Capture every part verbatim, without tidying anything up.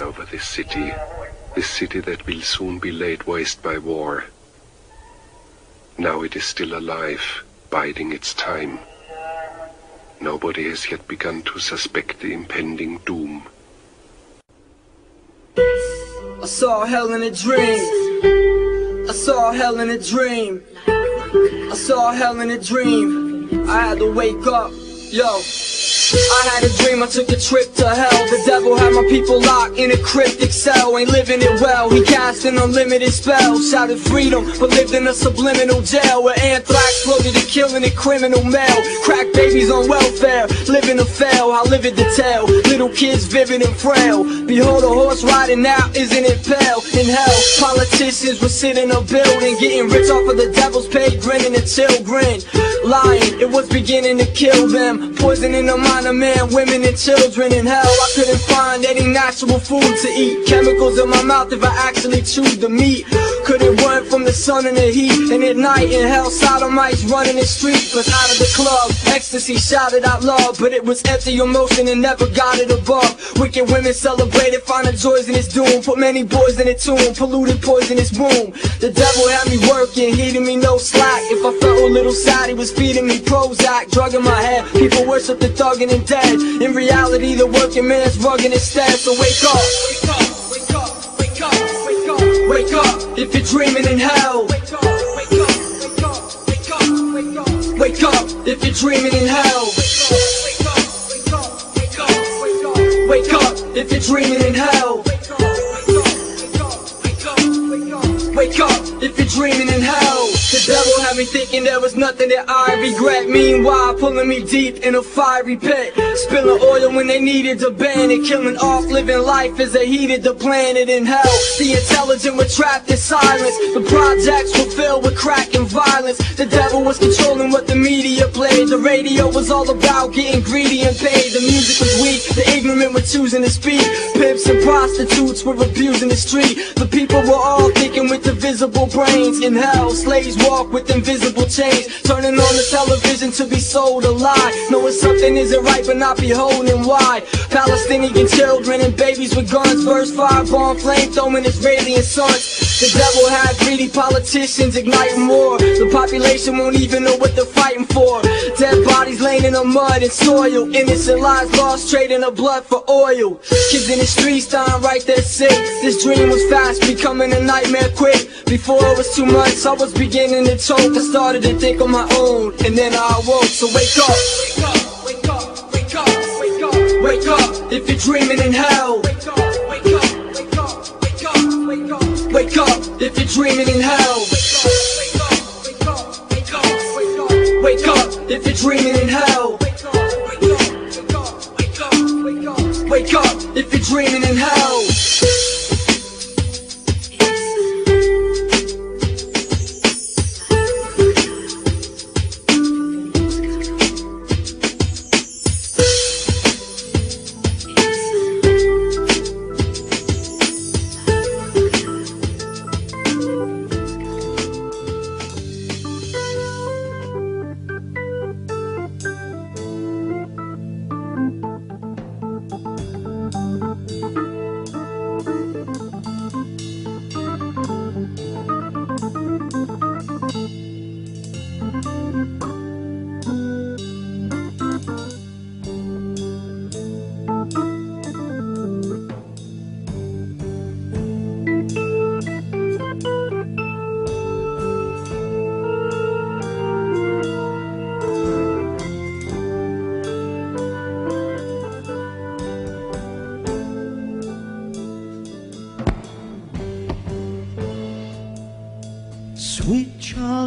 over this city, this city that will soon be laid waste by war. Now it is still alive, biding its time. Nobody has yet begun to suspect the impending doom. I saw hell in a dream. I saw hell in a dream. I saw hell in a dream. I had to wake up, yo. I had a dream, I took a trip to hell. The devil had my people locked in a cryptic cell. Ain't living it well, he cast an unlimited spell. Shouted freedom, but lived in a subliminal jail, where anthrax floated and killing a criminal male. Crack babies on welfare, living a fail. I live it to tell, little kids vivid and frail. Behold a horse riding out, isn't it pale? In hell, politicians would sit in a building, getting rich off of the devil's pay, grinning at children. Lying, it was beginning to kill them, poisoning the mind of man, women and children. In hell, I couldn't find any natural food to eat. Chemicals in my mouth if I actually chewed the meat. Couldn't run from the sun and the heat. And at night in hell, sodomites running the street. But out of the club, ecstasy shouted out love, but it was empty emotion and never got it above. Wicked women celebrated, finding joys in its doom. Put many boys in a tomb, polluted poisonous womb. The devil had me working, he didn't mean no slack. If I felt a little sad, he was feeding me Prozac. Drug in my head, people worship the thugging and dead. In reality, the working man's rugged instead. So wake up, wake up, wake up, wake up, wake up, wake up. If you're dreaming in hell, wake up, wake up, wake up, wake up, wake up, wake up. If you're dreaming in hell, wake up, wake up, wake up, wake up, wake up. If you're dreaming in hell, wake up, wake up, wake up, wake up, wake up. If you're dreaming in hell. The devil had me thinking there was nothing that I regret. Meanwhile, pulling me deep in a fiery pit, spilling oil when they needed to ban it, killing off, living life as they heated the planet. In hell, the intelligent were trapped in silence. The projects were filled with crack and violence. The devil was controlling what the media played. The radio was all about getting greedy and paid. The music was weak, the ignorant were choosing to speak. Pimps and prostitutes were abusing the street. The people were all thinking with divisible brains. In hell, slaves walk with invisible chains, turning on the television to be sold a lie, knowing something isn't right but not beholding why. Palestinian children and babies with guns, first firebomb, flame throwing Israeli and sons. The devil had greedy politicians igniting war. The population won't even know what they're fighting for. Dead bodies laying in the mud and soil, innocent lives lost, trading their blood for oil. Kids in the streets dying right there sick. This dream was fast, becoming a nightmare quick. Before it was too much, I was beginning in the choke. I started to think on my own, and then I awoke. So wake up, wake up, wake up, wake up, wake up, wake up. If you're dreaming in hell, wake up, wake up, wake up, wake up, wake up, wake up. If you're dreaming in hell, wake up, wake up, wake up, wake up, wake up. If you're dreaming in hell, wake up, wake up, wake up, wake up, wake up, wake up. If you're dreaming in hell.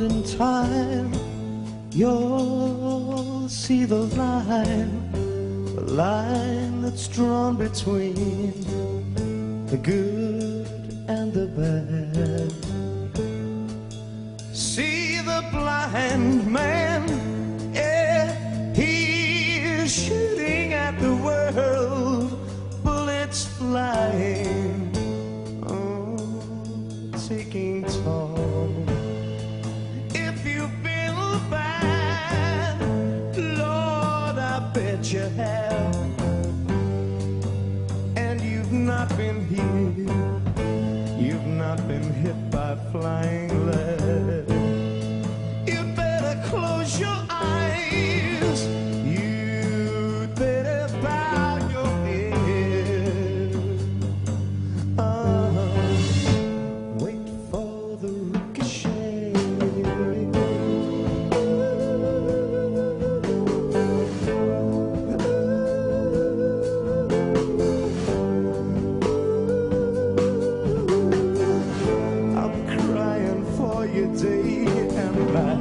In time, you'll see the line, the line that's drawn between the good and the bad. See the blind man, yeah, he's shooting at the world, bullets flying, oh, taking toll. Lord, I bet you have, and you've not. not been here, you've not been hit by flying lead. You'd better close your eyes, you'd better bow your head. Oh, wait for the ricochet. Day and night.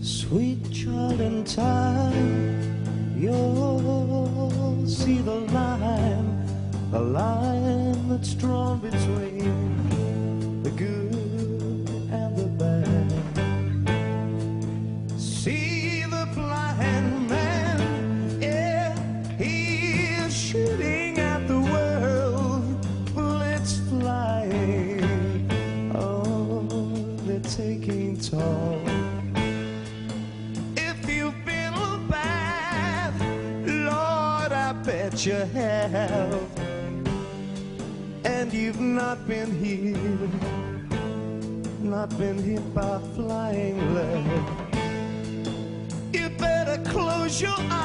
Sweet child, in time you'll see the line, the line that's drawn between the good and the bad. See the blind man, yeah. at your health, and you've not been healed, not been hit by flying lead. You better close your eyes.